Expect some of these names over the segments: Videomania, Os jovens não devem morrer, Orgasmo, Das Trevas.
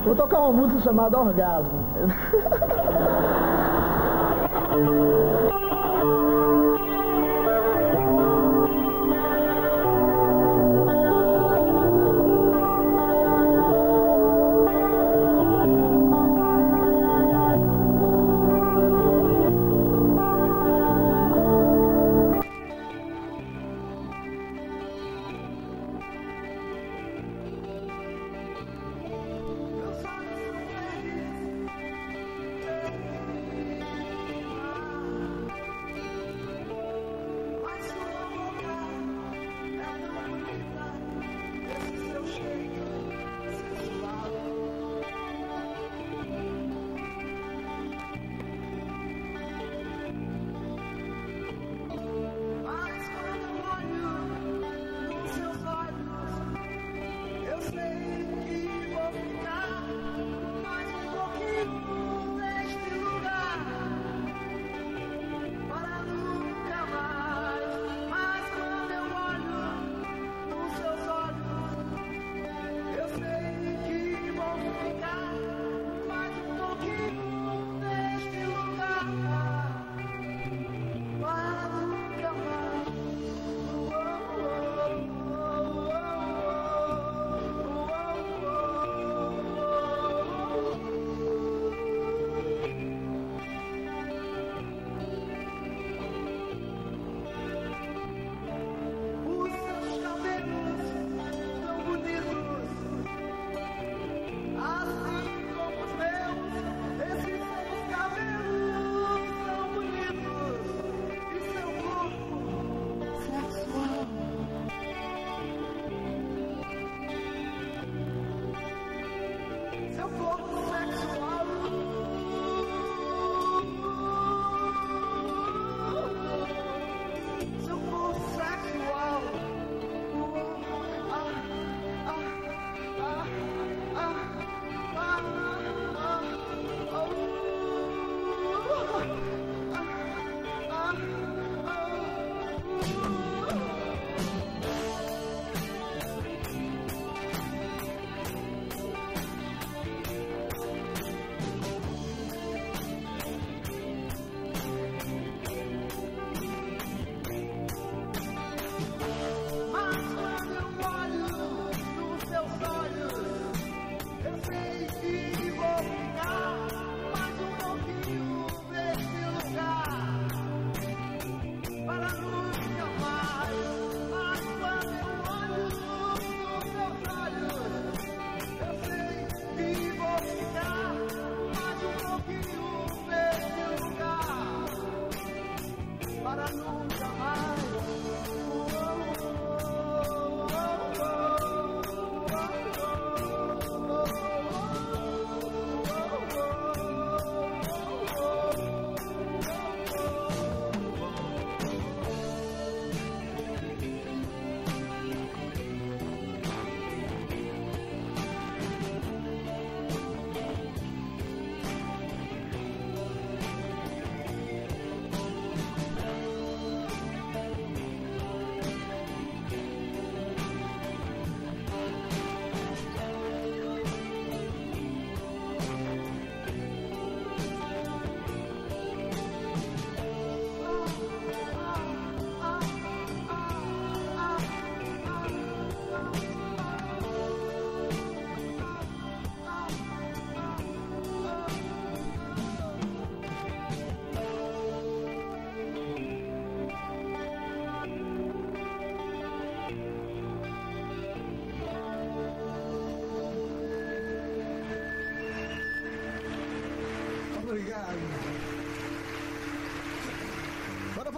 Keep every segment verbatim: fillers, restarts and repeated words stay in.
Vou tocar uma música chamada Orgasmo.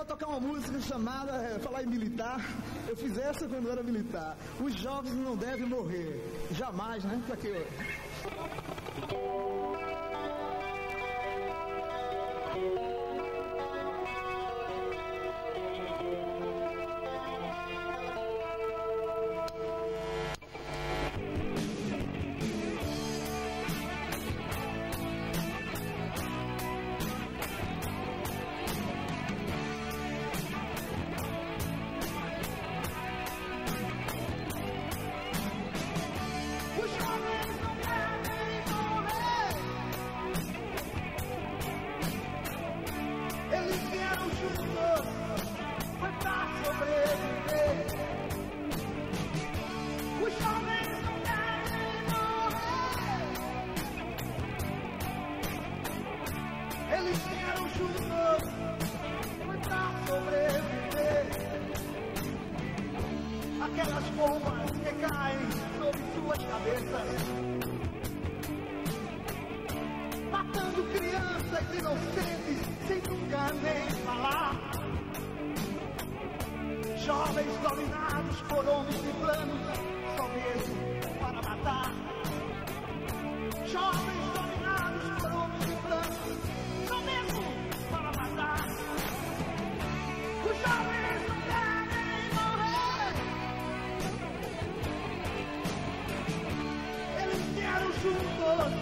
Tocar uma música chamada, é, falar em militar, eu fiz essa quando era militar. Os jovens não devem morrer. Jamais, né? Pra que eu... Os jovens não devem morrer. cabeça, matando crianças inocentes sem nunca nem falar. Jovens dominados por homens de planos só mesmo para matar. Jovens dominados por homens de planos só mesmo para matar. Os jovens não devem morrer. Eles vieram juntos,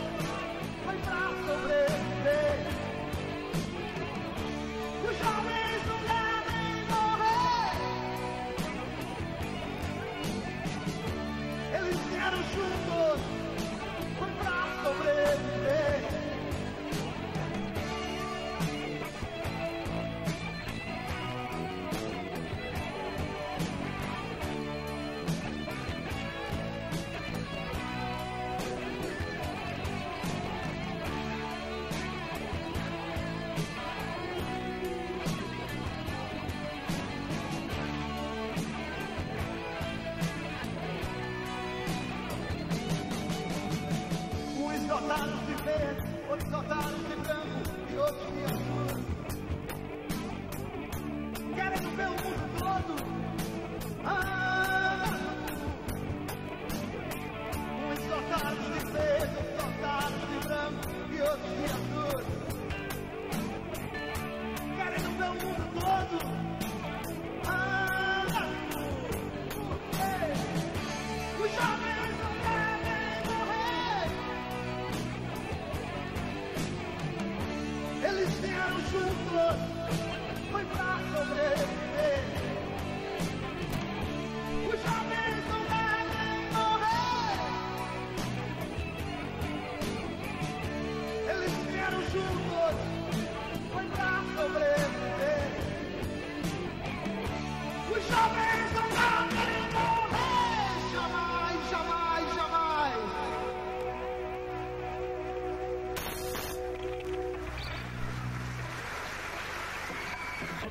foi pra sobreviver. Os jovens não devem morrer. Eles vieram juntos, foi pra sobreviver.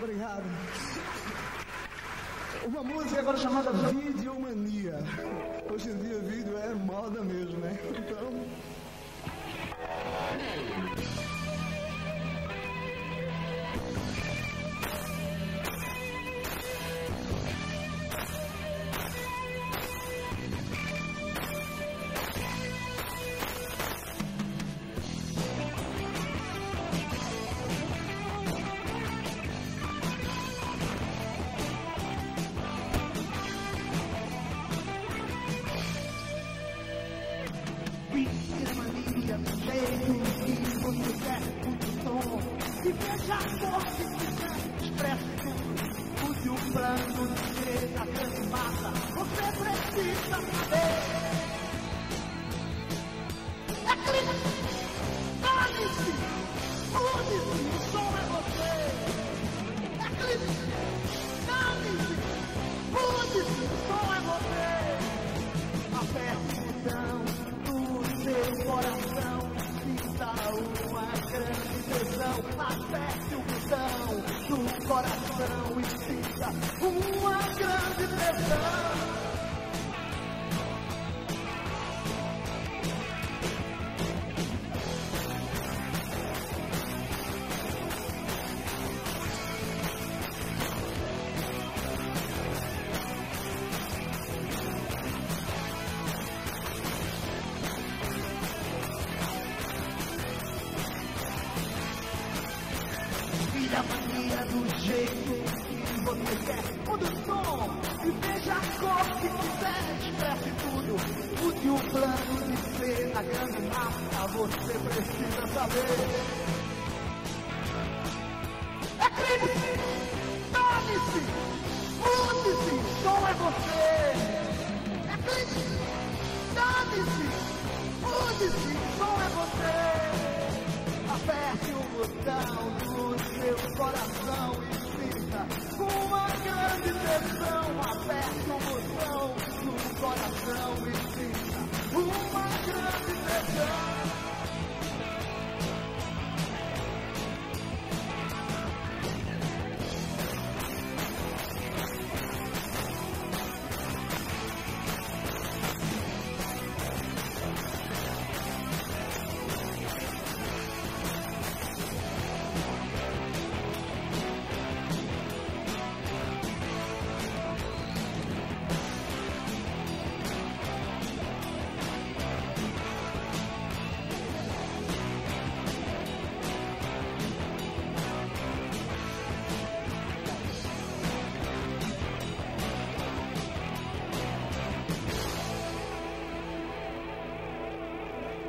Obrigado. Uma música agora chamada Videomania. Hoje em dia vídeo é moda mesmo, né? Então...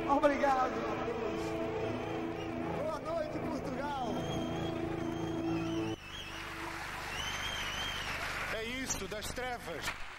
Obrigado, meu Deus. Boa noite, Portugal. É isso, Das Trevas.